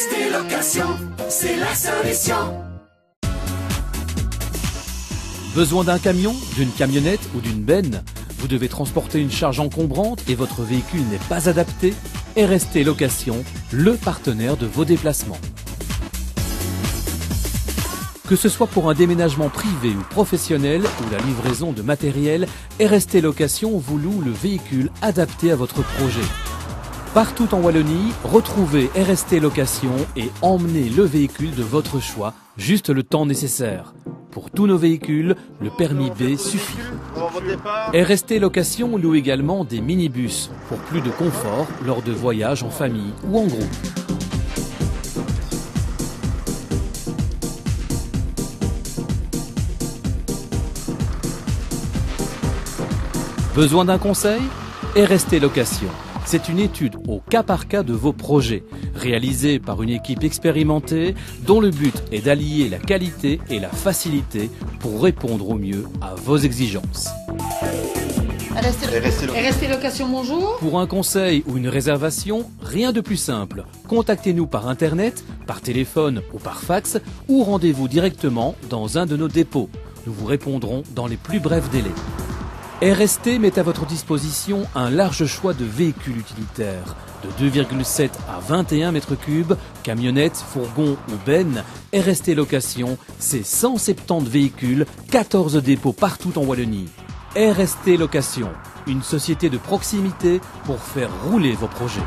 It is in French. RST Location, c'est la solution. Besoin d'un camion, d'une camionnette ou d'une benne? Vous devez transporter une charge encombrante et votre véhicule n'est pas adapté? RST Location, le partenaire de vos déplacements. Que ce soit pour un déménagement privé ou professionnel ou la livraison de matériel, RST Location vous loue le véhicule adapté à votre projet. Partout en Wallonie, retrouvez RST Location et emmenez le véhicule de votre choix, juste le temps nécessaire. Pour tous nos véhicules, le permis B suffit. RST Location loue également des minibus pour plus de confort lors de voyages en famille ou en groupe. Besoin d'un conseil? RST Location, c'est une étude au cas par cas de vos projets, réalisée par une équipe expérimentée dont le but est d'allier la qualité et la facilité pour répondre au mieux à vos exigences. RST Location, bonjour. Pour un conseil ou une réservation, rien de plus simple. Contactez-nous par internet, par téléphone ou par fax, ou rendez-vous directement dans un de nos dépôts. Nous vous répondrons dans les plus brefs délais. RST met à votre disposition un large choix de véhicules utilitaires. De 2,7 à 21 mètres cubes, camionnettes, fourgons ou bennes, RST Location, c'est 170 véhicules, 14 dépôts partout en Wallonie. RST Location, une société de proximité pour faire rouler vos projets.